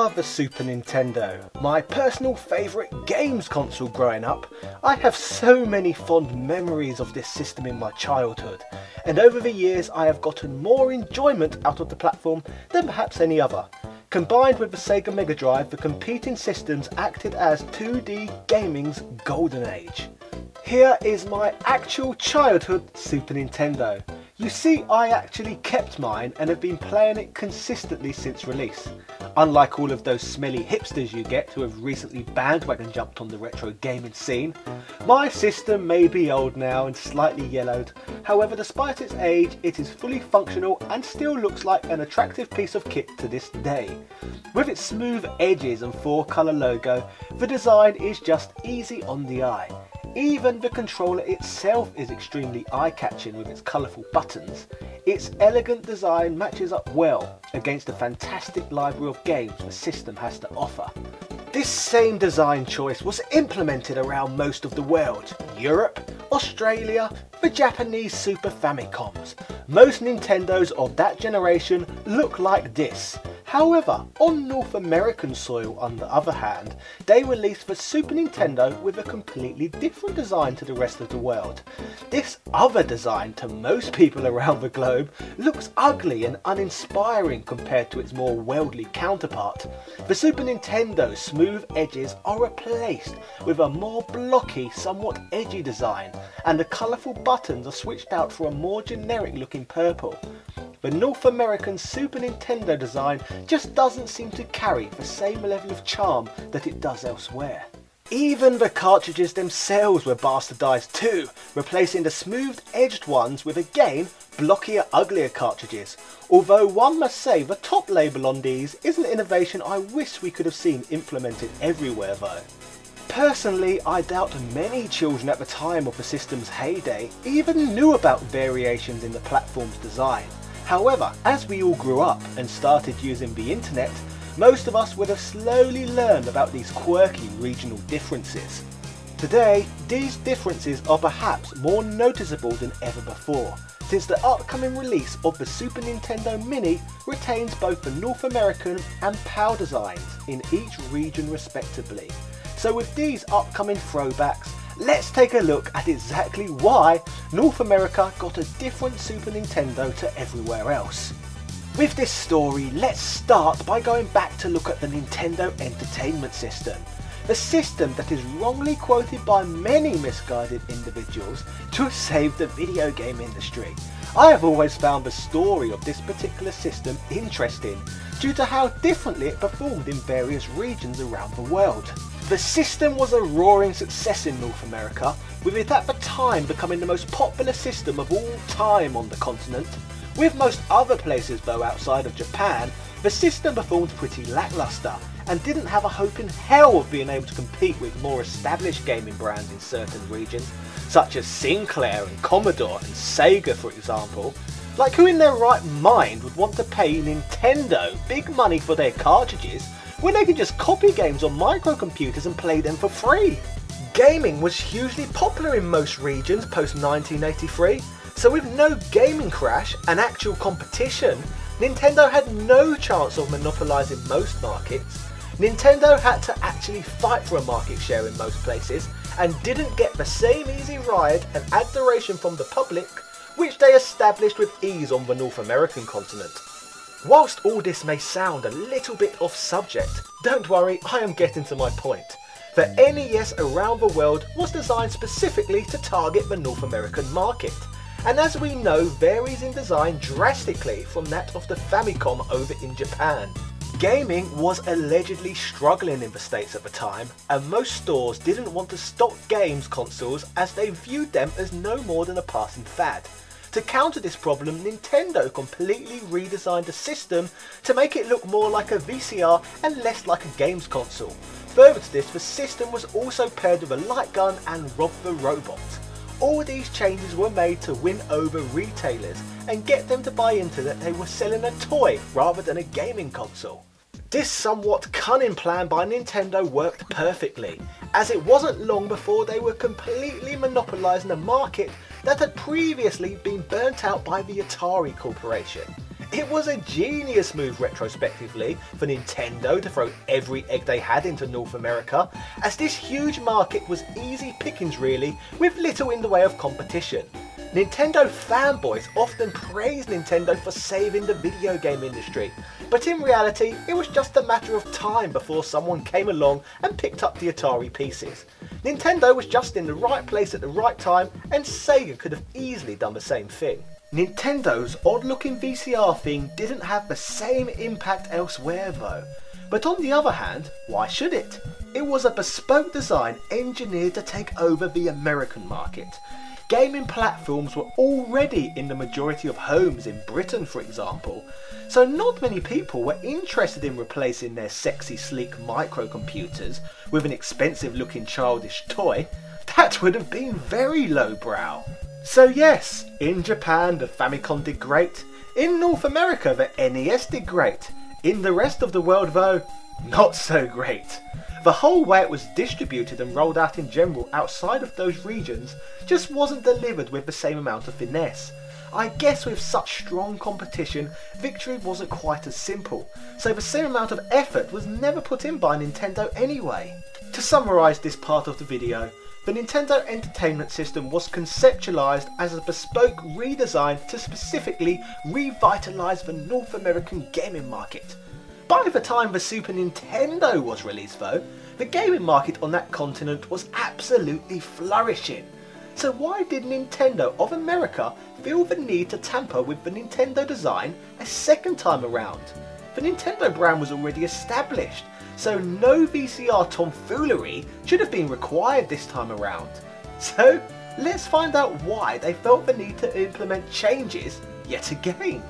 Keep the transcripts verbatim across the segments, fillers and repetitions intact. are the Super Nintendo, my personal favourite games console growing up. I have so many fond memories of this system in my childhood, and over the years I have gotten more enjoyment out of the platform than perhaps any other. Combined with the Sega Mega Drive, the competing systems acted as two D gaming's golden age. Here is my actual childhood Super Nintendo. You see, I actually kept mine and have been playing it consistently since release. Unlike all of those smelly hipsters you get who have recently bandwagon jumped on the retro gaming scene, my system may be old now and slightly yellowed. However, despite its age, it is fully functional and still looks like an attractive piece of kit to this day. With its smooth edges and four-colour logo, the design is just easy on the eye. Even the controller itself is extremely eye-catching with its colourful buttons. Its elegant design matches up well against the fantastic library of games the system has to offer. This same design choice was implemented around most of the world: Europe, Australia, the Japanese Super Famicoms. Most Nintendos of that generation look like this. However, on North American soil on the other hand, they released the Super Nintendo with a completely different design to the rest of the world. This other design, to most people around the globe, looks ugly and uninspiring compared to its more worldly counterpart. The Super Nintendo's smooth edges are replaced with a more blocky, somewhat edgy design, and the colourful buttons are switched out for a more generic looking purple. The North American Super Nintendo design just doesn't seem to carry the same level of charm that it does elsewhere. Even the cartridges themselves were bastardised too, replacing the smooth-edged ones with, again, blockier, uglier cartridges. Although one must say the top label on these is an innovation I wish we could have seen implemented everywhere though. Personally, I doubt many children at the time of the system's heyday even knew about variations in the platform's design. However, as we all grew up and started using the internet, most of us would have slowly learned about these quirky regional differences. Today, these differences are perhaps more noticeable than ever before, since the upcoming release of the Super Nintendo Mini retains both the North American and PAL designs in each region respectively. So with these upcoming throwbacks, let's take a look at exactly why North America got a different Super Nintendo to everywhere else. With this story, let's start by going back to look at the Nintendo Entertainment System, the system that is wrongly quoted by many misguided individuals to have saved the video game industry. I have always found the story of this particular system interesting, due to how differently it performed in various regions around the world. The system was a roaring success in North America, with it at the time becoming the most popular system of all time on the continent. With most other places though outside of Japan, the system performed pretty lackluster, and didn't have a hope in hell of being able to compete with more established gaming brands in certain regions, such as Sinclair and Commodore and Sega for example. Like, who in their right mind would want to pay Nintendo big money for their cartridges when they could just copy games on microcomputers and play them for free? Gaming was hugely popular in most regions post nineteen eighty-three, so with no gaming crash and actual competition, Nintendo had no chance of monopolising most markets. Nintendo had to actually fight for a market share in most places, and didn't get the same easy ride and adoration from the public which they established with ease on the North American continent. Whilst all this may sound a little bit off subject, don't worry, I am getting to my point. The N E S around the world was designed specifically to target the North American market, and as we know varies in design drastically from that of the Famicom over in Japan. Gaming was allegedly struggling in the States at the time, and most stores didn't want to stock games consoles as they viewed them as no more than a passing fad. To counter this problem, Nintendo completely redesigned the system to make it look more like a V C R and less like a games console. Further to this, the system was also paired with a light gun and Rob the Robot. All these changes were made to win over retailers and get them to buy into that they were selling a toy rather than a gaming console. This somewhat cunning plan by Nintendo worked perfectly, as it wasn't long before they were completely monopolising a market that had previously been burnt out by the Atari Corporation. It was a genius move retrospectively for Nintendo to throw every egg they had into North America, as this huge market was easy pickings really, with little in the way of competition. Nintendo fanboys often praise Nintendo for saving the video game industry, but in reality it was just a matter of time before someone came along and picked up the Atari pieces. Nintendo was just in the right place at the right time, and Sega could have easily done the same thing. Nintendo's odd-looking V C R thing didn't have the same impact elsewhere though. But on the other hand, why should it? It was a bespoke design engineered to take over the American market. Gaming platforms were already in the majority of homes in Britain, for example, so not many people were interested in replacing their sexy, sleek microcomputers with an expensive-looking childish toy. That would have been very lowbrow. So yes, in Japan the Famicom did great, in North America the N E S did great, in the rest of the world though, not so great. The whole way it was distributed and rolled out in general outside of those regions just wasn't delivered with the same amount of finesse. I guess with such strong competition, victory wasn't quite as simple, so the same amount of effort was never put in by Nintendo anyway. To summarise this part of the video, the Nintendo Entertainment System was conceptualised as a bespoke redesign to specifically revitalise the North American gaming market. By the time the Super Nintendo was released though, the gaming market on that continent was absolutely flourishing. So why did Nintendo of America feel the need to tamper with the Nintendo design a second time around? The Nintendo brand was already established, so no V C R tomfoolery should have been required this time around. So let's find out why they felt the need to implement changes yet again.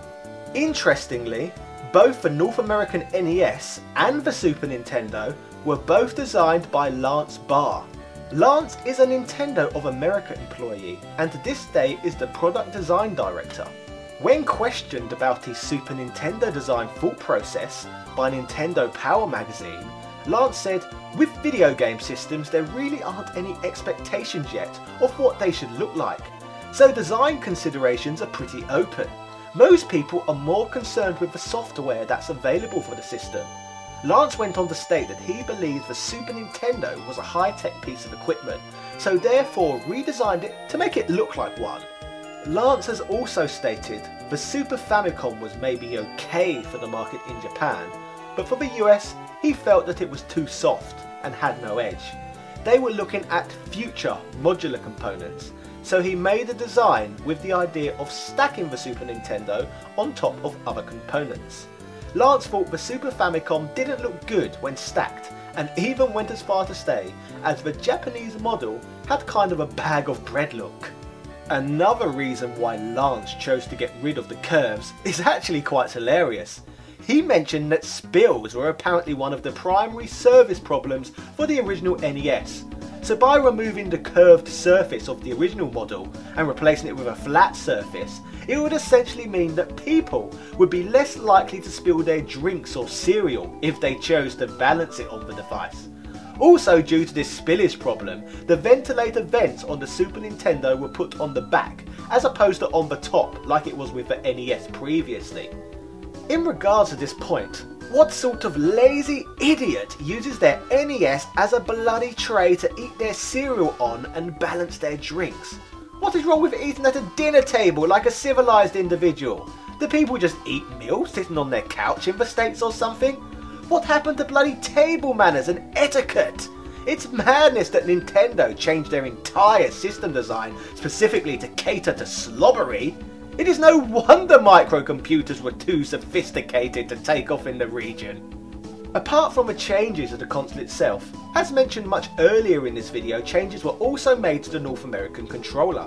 Interestingly, both the North American N E S and the Super Nintendo were both designed by Lance Barr. Lance is a Nintendo of America employee and to this day is the product design director. When questioned about his Super Nintendo design thought process by Nintendo Power Magazine, Lance said, "With video game systems there really aren't any expectations yet of what they should look like, so design considerations are pretty open. Most people are more concerned with the software that's available for the system." Lance went on to state that he believes the Super Nintendo was a high-tech piece of equipment, so therefore redesigned it to make it look like one. Lance has also stated the Super Famicom was maybe okay for the market in Japan, but for the U S he felt that it was too soft and had no edge. They were looking at future modular components, so he made a design with the idea of stacking the Super Nintendo on top of other components. Lance thought the Super Famicom didn't look good when stacked, and even went as far to say as the Japanese model had kind of a bag of bread look. Another reason why Lance chose to get rid of the curves is actually quite hilarious. He mentioned that spills were apparently one of the primary service problems for the original N E S. So by removing the curved surface of the original model and replacing it with a flat surface, it would essentially mean that people would be less likely to spill their drinks or cereal if they chose to balance it on the device. Also due to this spillage problem, the ventilator vents on the Super Nintendo were put on the back as opposed to on the top like it was with the N E S previously. In regards to this point, what sort of lazy idiot uses their N E S as a bloody tray to eat their cereal on and balance their drinks? What is wrong with eating at a dinner table like a civilised individual? Do people just eat meals sitting on their couch in the States or something? What happened to bloody table manners and etiquette? It's madness that Nintendo changed their entire system design specifically to cater to slobbery. It is no wonder microcomputers were too sophisticated to take off in the region. Apart from the changes to the console itself, as mentioned much earlier in this video, changes were also made to the North American controller.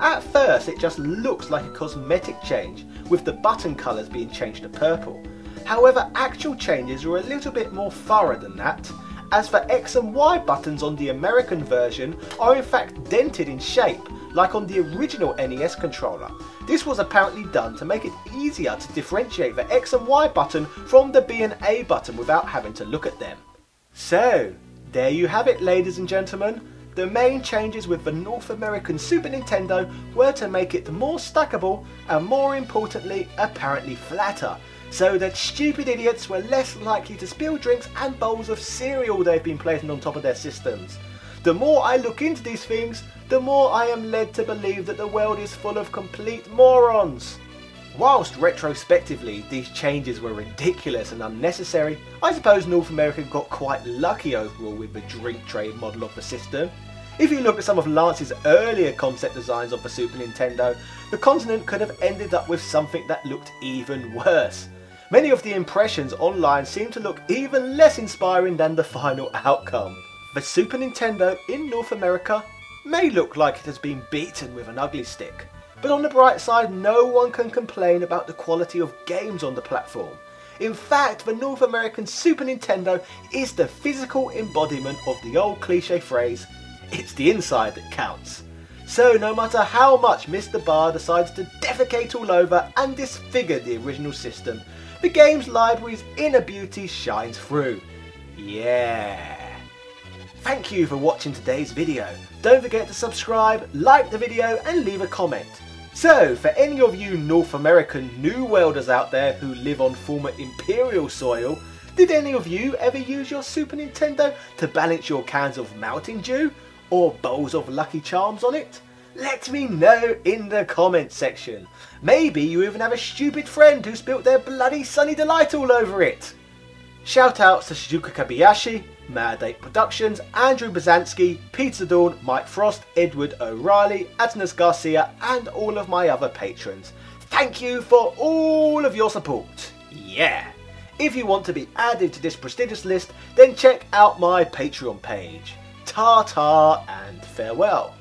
At first it just looks like a cosmetic change, with the button colours being changed to purple. However, actual changes were a little bit more thorough than that, as the X and Y buttons on the American version are in fact dented in shape, like on the original N E S controller. This was apparently done to make it easier to differentiate the X and Y button from the B and A button without having to look at them. So, there you have it ladies and gentlemen, The main changes with the North American Super Nintendo were to make it more stackable and, more importantly, apparently flatter, so that stupid idiots were less likely to spill drinks and bowls of cereal they've been placing on top of their systems. The more I look into these things, the more I am led to believe that the world is full of complete morons. Whilst retrospectively these changes were ridiculous and unnecessary, I suppose North America got quite lucky overall with the drink trade model of the system. If you look at some of Lance's earlier concept designs of the Super Nintendo, the continent could have ended up with something that looked even worse. Many of the impressions online seem to look even less inspiring than the final outcome. The Super Nintendo in North America may look like it has been beaten with an ugly stick, but on the bright side, no one can complain about the quality of games on the platform. In fact, the North American Super Nintendo is the physical embodiment of the old cliche phrase, it's the inside that counts. So no matter how much Mister Barr decides to defecate all over and disfigure the original system, the game's library's inner beauty shines through. Yeah. Thank you for watching today's video. Don't forget to subscribe, like the video and leave a comment. So for any of you North American New Worlders out there who live on former imperial soil, did any of you ever use your Super Nintendo to balance your cans of Mountain Dew or bowls of Lucky Charms on it? Let me know in the comments section. Maybe you even have a stupid friend who spilt their bloody Sunny Delight all over it. Shout outs to Shizuka Kobayashi, Mad Ape Productions, Andrew Bozanski, Peter Dawn, Mike Frost, Edward O'Reilly, Adonis Garcia and all of my other patrons. Thank you for all of your support. Yeah! If you want to be added to this prestigious list, then check out my Patreon page. Ta-ta and farewell.